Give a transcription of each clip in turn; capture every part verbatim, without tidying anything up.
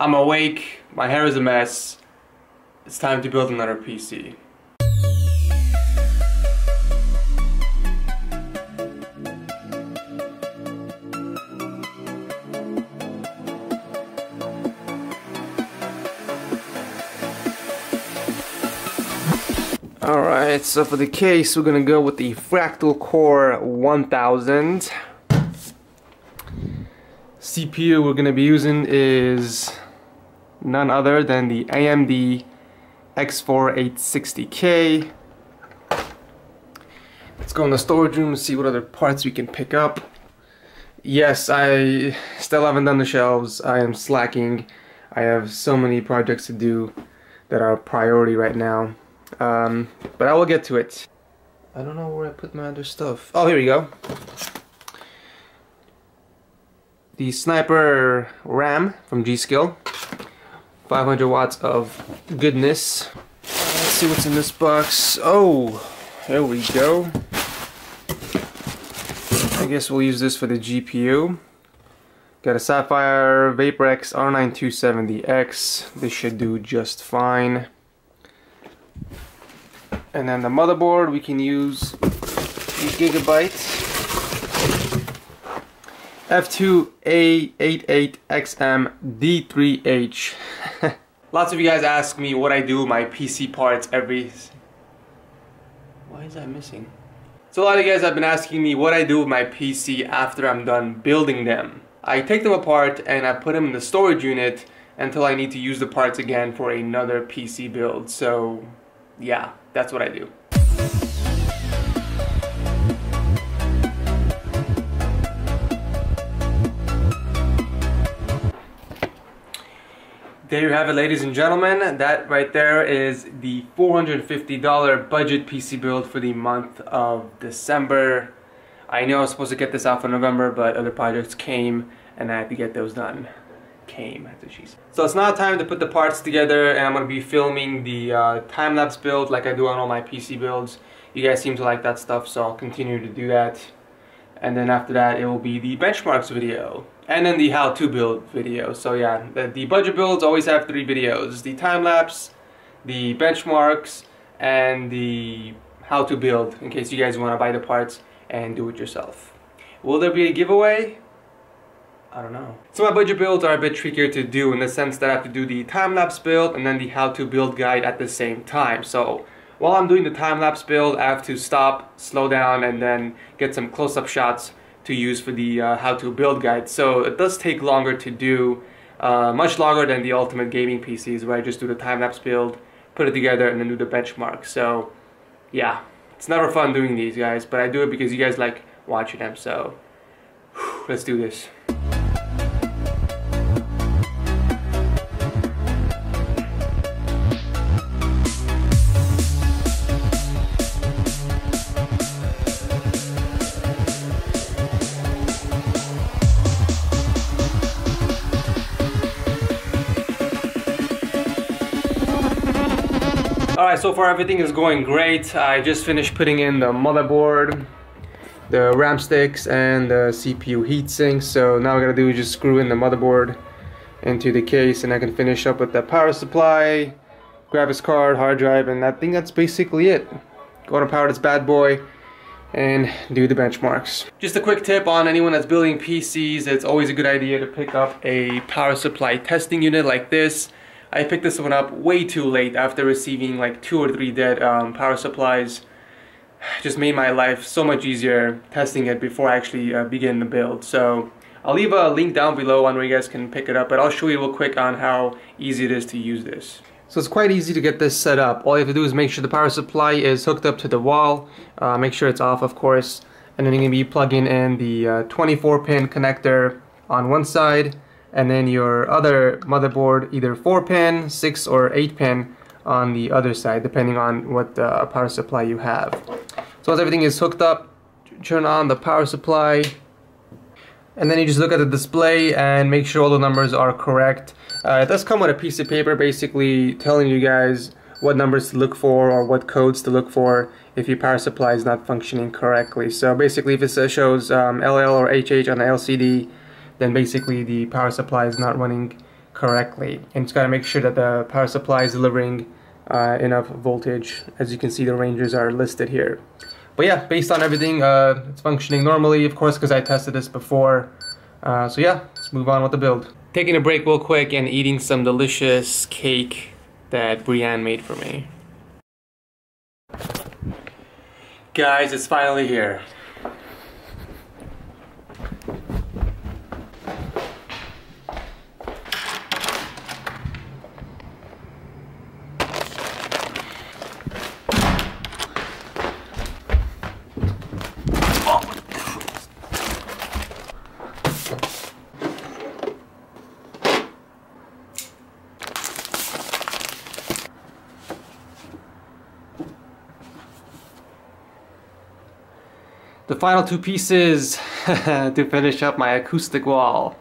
I'm awake, my hair is a mess, it's time to build another P C. Alright, so for the case we're gonna go with the Fractal Core one thousand. C P U we're gonna be using is none other than the A M D X four eight sixty K. Let's go in the storage room and see what other parts we can pick up. Yes, I still haven't done the shelves. I am slacking. I have so many projects to do that are a priority right now. Um, but I will get to it. I don't know where I put my other stuff. Oh, here we go. The Sniper RAM from G.Skill. five hundred watts of goodness. Let's see what's in this box. Oh, there we go. I guess we'll use this for the G P U. Got a Sapphire VaporX R nine two seventy X. This should do just fine. And then the motherboard, we can use the Gigabyte F two A eight eight X M D three H. Lots of you guys ask me what I do with my P C parts every... Why is that missing? So a lot of you guys have been asking me what I do with my P C after I'm done building them. I take them apart and I put them in the storage unit until I need to use the parts again for another P C build. So yeah, that's what I do. There you have it, ladies and gentlemen. That right there is the four hundred fifty dollar budget P C build for the month of December. I know I was supposed to get this out for November, but other projects came and I had to get those done. Came after she's. So it's now time to put the parts together, and I'm going to be filming the uh, time-lapse build like I do on all my P C builds. You guys seem to like that stuff, so I'll continue to do that. And then after that it will be the benchmarks video, and then the how-to build video. So yeah, the, the budget builds always have three videos: the time-lapse, the benchmarks, and the how-to build, in case you guys want to buy the parts and do it yourself. Will there be a giveaway? I don't know. So my budget builds are a bit trickier to do, in the sense that I have to do the time-lapse build and then the how-to build guide at the same time. So while I'm doing the time-lapse build, I have to stop, slow down, and then get some close-up shots to use for the uh, how-to build guide. So it does take longer to do, uh, much longer than the ultimate gaming P Cs, where I just do the time-lapse build, put it together, and then do the benchmark. So yeah, it's never fun doing these, guys, but I do it because you guys like watching them. So whew, let's do this. Alright, so far everything is going great. I just finished putting in the motherboard, the RAM sticks, and the C P U heatsink. So now what I gotta do is just screw in the motherboard into the case, and I can finish up with the power supply, graphics card, hard drive, and I think that's basically it. Go to power this bad boy and do the benchmarks. Just a quick tip on anyone that's building P Cs: it's always a good idea to pick up a power supply testing unit like this. I picked this one up way too late after receiving like two or three dead um, power supplies. Just made my life so much easier testing it before I actually uh, begin the build. So I'll leave a link down below on where you guys can pick it up, but I'll show you real quick on how easy it is to use this. So it's quite easy to get this set up. All you have to do is make sure the power supply is hooked up to the wall. Uh, make sure it's off, of course. And then you're going to be plugging in the twenty-four pin uh, connector on one side, and then your other motherboard, either four pin, six or eight pin on the other side, depending on what uh, power supply you have. So once everything is hooked up, turn on the power supply, and then you just look at the display and make sure all the numbers are correct. Uh, it does come with a piece of paper basically telling you guys what numbers to look for or what codes to look for if your power supply is not functioning correctly. So basically if it shows um, L L or H H on the L C D, then basically the power supply is not running correctly, and it's got to make sure that the power supply is delivering uh, enough voltage. As you can see, the ranges are listed here. But yeah, based on everything, uh, it's functioning normally, of course, because I tested this before. Uh, so yeah, let's move on with the build. Taking a break real quick and eating some delicious cake that Brianne made for me. Guys, it's finally here. The final two pieces to finish up my acoustic wall.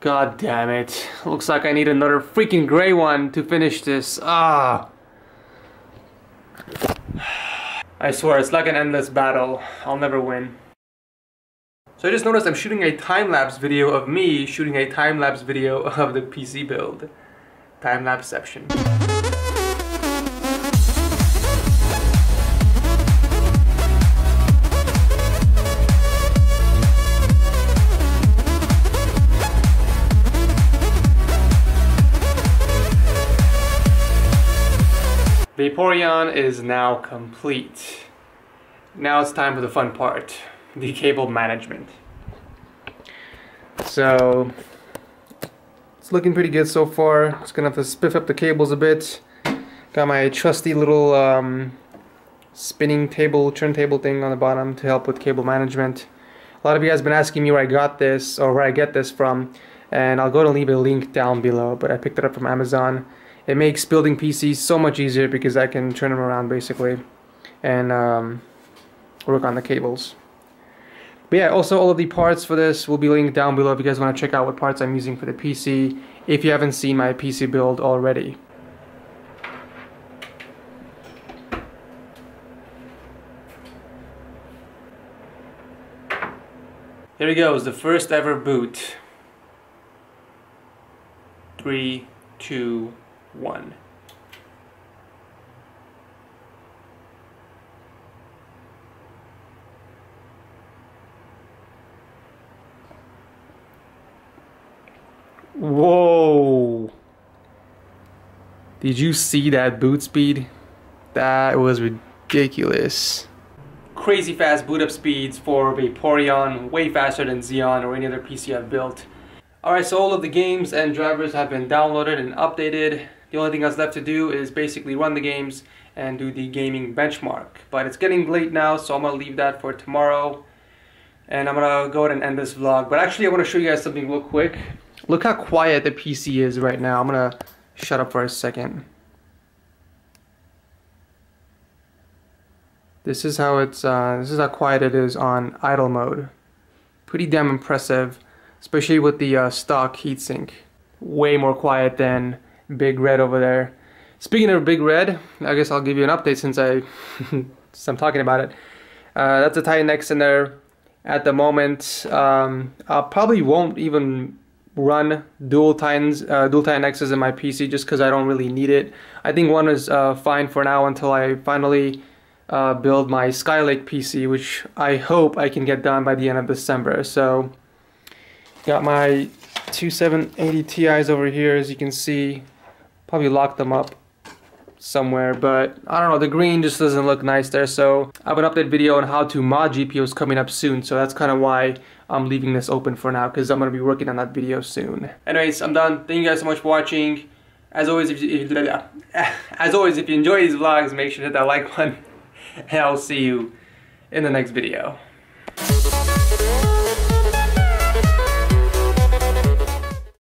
God damn it. Looks like I need another freaking gray one to finish this. Ah. I swear, it's like an endless battle. I'll never win. So I just noticed I'm shooting a time-lapse video of me shooting a time-lapse video of the P C build. Time-lapse-ception. Vaporeon is now complete. Now it's time for the fun part, the cable management. So it's looking pretty good so far. Just gonna have to spiff up the cables a bit. Got my trusty little um, spinning table, turntable thing on the bottom to help with cable management. A lot of you guys have been asking me where I got this or where I get this from, and I'll go to leave a link down below, but I picked it up from Amazon. It makes building P Cs so much easier because I can turn them around basically and um, work on the cables. But yeah, also all of the parts for this will be linked down below if you guys want to check out what parts I'm using for the P C if you haven't seen my P C build already. Here we go, it's the first ever boot. Three, two, one. Whoa! Did you see that boot speed? That was ridiculous. Crazy fast boot up speeds for Vaporeon, way faster than Xeon or any other P C I've built. Alright, so all of the games and drivers have been downloaded and updated. The only thing that's left to do is basically run the games and do the gaming benchmark. But it's getting late now, so I'm going to leave that for tomorrow. And I'm going to go ahead and end this vlog. But actually, I want to show you guys something real quick. Look how quiet the P C is right now. I'm going to shut up for a second. This is how it's, uh, this is how quiet it is on idle mode. Pretty damn impressive. Especially with the uh, stock heatsink. Way more quiet than Big Red over there. Speaking of Big Red, I guess I'll give you an update since, I, since I'm talking about it. Uh, that's a Titan X in there. At the moment, um, I probably won't even run dual Titans, uh, dual Titan X's in my P C just because I don't really need it. I think one is uh, fine for now until I finally uh, build my Skylake P C, which I hope I can get done by the end of December. So. Got my twenty-seven eighty Ti's over here, as you can see. Probably locked them up somewhere, but I don't know, the green just doesn't look nice there, so I have an update video on how to mod G P Us coming up soon, so that's kind of why I'm leaving this open for now, because I'm going to be working on that video soon. Anyways, I'm done. Thank you guys so much for watching. As always, if you, if, as always, if you enjoy these vlogs, make sure to hit that like button, and I'll see you in the next video.